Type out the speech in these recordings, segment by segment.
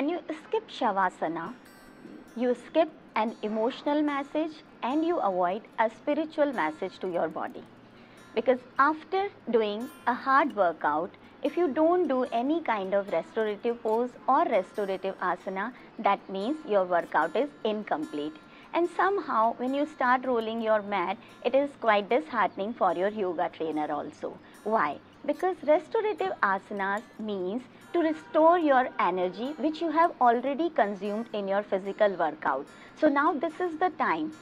When you skip Shavasana, you skip an emotional message and you avoid a spiritual message to your body. Because after doing a hard workout, if you don't do any kind of restorative pose or restorative asana, that means your workout is incomplete. And somehow when you start rolling your mat, it is quite disheartening for your yoga trainer also. Why? Because restorative asanas means to restore your energy which you have already consumed in your physical workout. So now this is the time.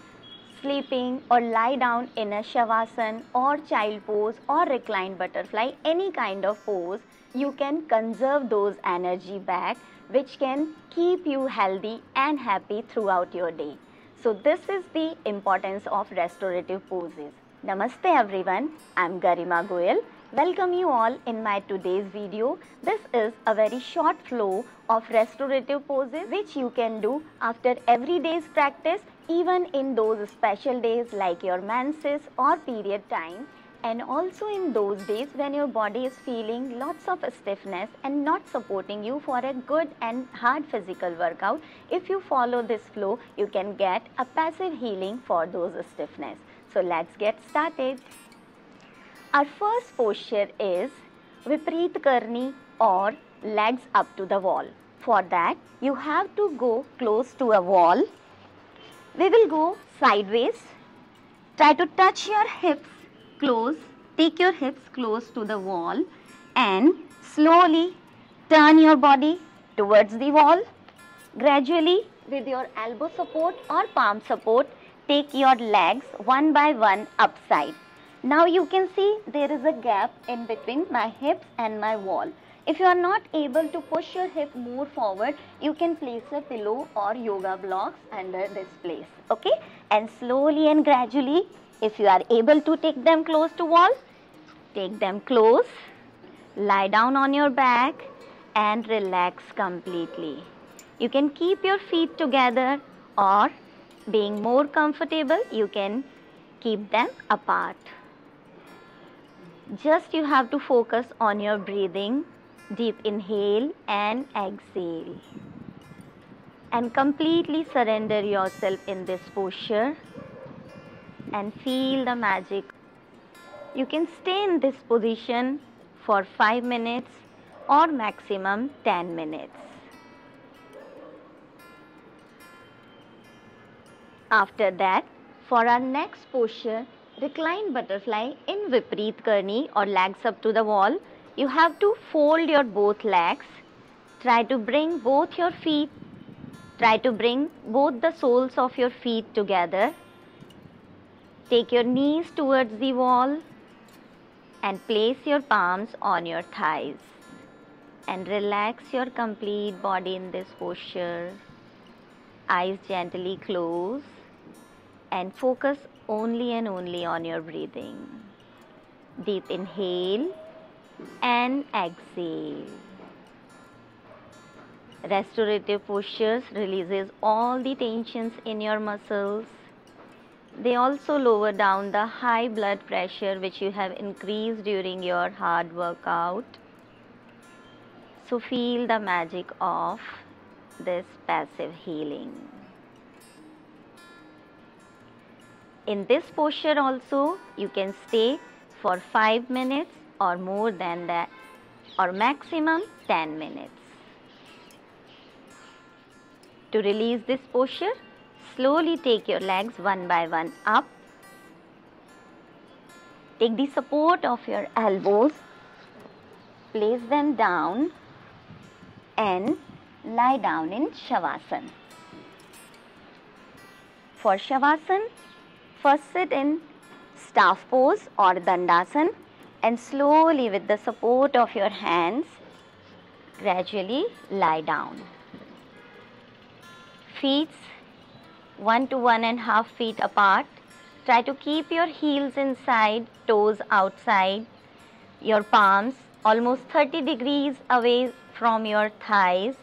Sleeping or lie down in a shavasana or child pose or recline butterfly, any kind of pose, you can conserve those energy back which can keep you healthy and happy throughout your day. So this is the importance of restorative poses. Namaste everyone, I am Garima Goyal. Welcome you all in my today's video. This is a very short flow of restorative poses which you can do after every day's practice, even in those special days like your menses or period time, and also in those days when your body is feeling lots of stiffness and not supporting you for a good and hard physical workout. If you follow this flow, you can get a passive healing for those stiffness. So let's get started. Our first posture is Viparita Karani or legs up to the wall. For that, you have to go close to a wall. We will go sideways. Try to touch your hips close. Take your hips close to the wall and slowly turn your body towards the wall. Gradually, with your elbow support or palm support, take your legs one by one upside. Now you can see there is a gap in between my hips and my wall. If you are not able to push your hip more forward, you can place a pillow or yoga blocks under this place. Okay? And slowly and gradually, if you are able to take them close to wall, take them close, lie down on your back and relax completely. You can keep your feet together or, being more comfortable, you can keep them apart. Just you have to focus on your breathing, deep inhale and exhale, and completely surrender yourself in this posture and feel the magic. You can stay in this position for 5 minutes or maximum 10 minutes. After that, for our next posture, recline butterfly in Viparita Karani or legs up to the wall, you have to fold your both legs, try to bring both your feet, try to bring both the soles of your feet together, take your knees towards the wall and place your palms on your thighs and relax your complete body in this posture, eyes gently close and focus only on your breathing. Deep inhale and exhale. Restorative postures releases all the tensions in your muscles. They also lower down the high blood pressure which you have increased during your hard workout. So feel the magic of this passive healing. In this posture also, you can stay for 5 minutes or more than that, or maximum 10 minutes. To release this posture, slowly take your legs one by one up. Take the support of your elbows, place them down and lie down in Shavasana. For Shavasana, first sit in staff pose or Dandasana and slowly with the support of your hands, gradually lie down. Feet 1 to 1.5 feet apart. Try to keep your heels inside, toes outside, your palms almost 30 degrees away from your thighs,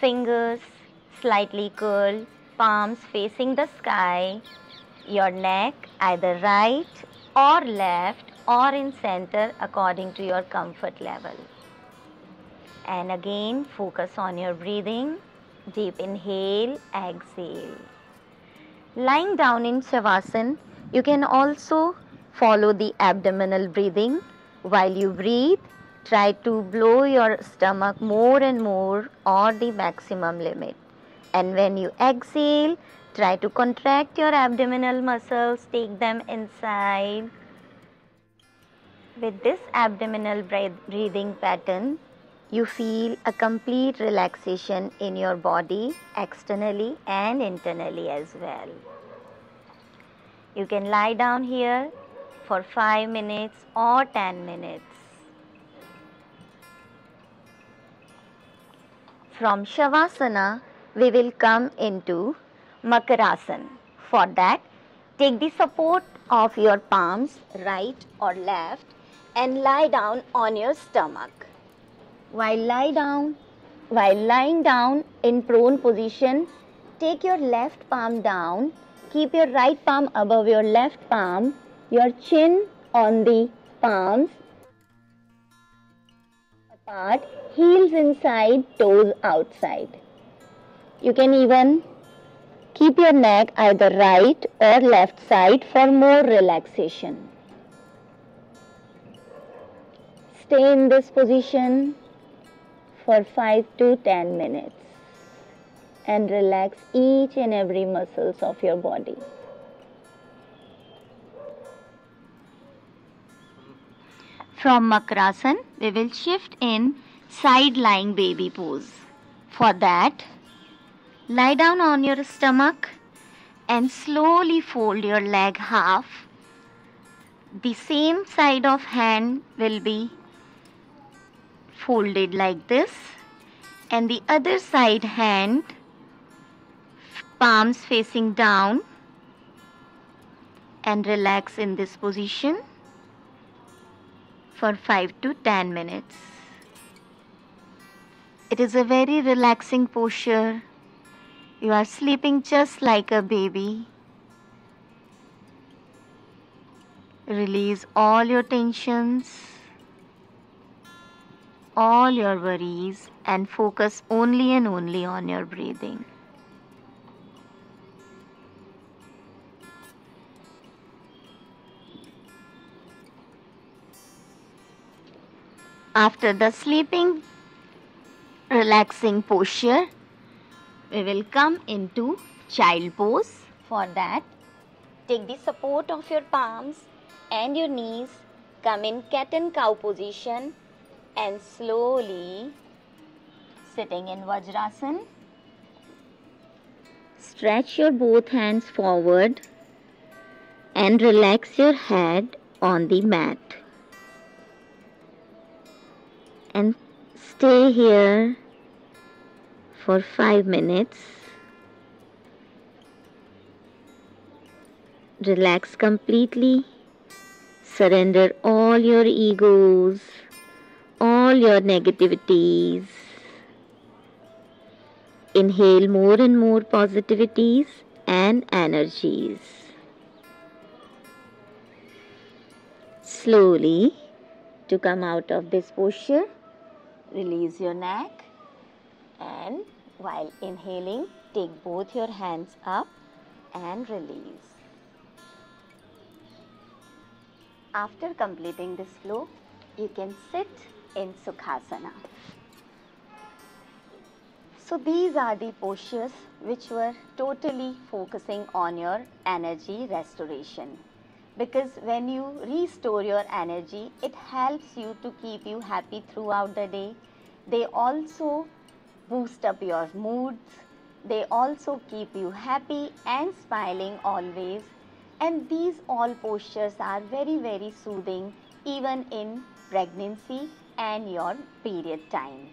fingers slightly curled, palms facing the sky. Your neck either right or left or in center according to your comfort level. And again, focus on your breathing. Deep inhale, exhale. Lying down in Shavasana, you can also follow the abdominal breathing. While you breathe, try to blow your stomach more and more, or the maximum limit. And when you exhale, try to contract your abdominal muscles, take them inside. With this abdominal breathing pattern, you feel a complete relaxation in your body, externally and internally as well. You can lie down here for 5 minutes or 10 minutes. From Shavasana, we will come into Makarasana. For that, take the support of your palms, right or left, and lie down on your stomach. While lying down in prone position, take your left palm down, keep your right palm above your left palm, your chin on the palms apart, heels inside, toes outside. You can even keep your neck either right or left side for more relaxation. Stay in this position for 5 to 10 minutes and relax each and every muscles of your body. From Makarasana, we will shift in side lying baby pose. For that, lie down on your stomach and slowly fold your leg half. The same side of hand will be folded like this, and the other side hand, palms facing down, and relax in this position for 5 to 10 minutes. It is a very relaxing posture. You are sleeping just like a baby. Release all your tensions, all your worries, and focus only and only on your breathing. After the sleeping, relaxing posture, we will come into child pose. For that, take the support of your palms and your knees, come in cat and cow position, and slowly sitting in Vajrasan, stretch your both hands forward and relax your head on the mat, and stay here for 5 minutes. Relax completely, surrender all your egos, all your negativities. Inhale more and more positivities and energies. Slowly, to come out of this posture, release your neck, and while inhaling, take both your hands up and release. After completing this flow, you can sit in Sukhasana. So these are the postures which were totally focusing on your energy restoration, because when you restore your energy, it helps you to keep you happy throughout the day. They also boost up your moods. They also keep you happy and smiling always. And these all postures are very, very soothing, even in pregnancy and your period time.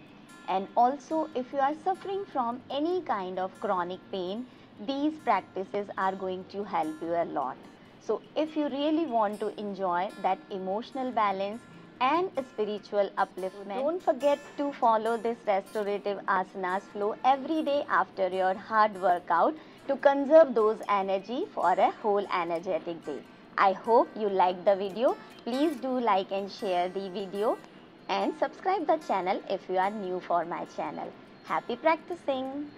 And also, if you are suffering from any kind of chronic pain, these practices are going to help you a lot. So if you really want to enjoy that emotional balance and spiritual upliftment, don't forget to follow this restorative asanas flow every day after your hard workout to conserve those energy for a whole energetic day. I hope you liked the video. Please do like and share the video. and subscribe the channel if you are new for my channel. Happy practicing!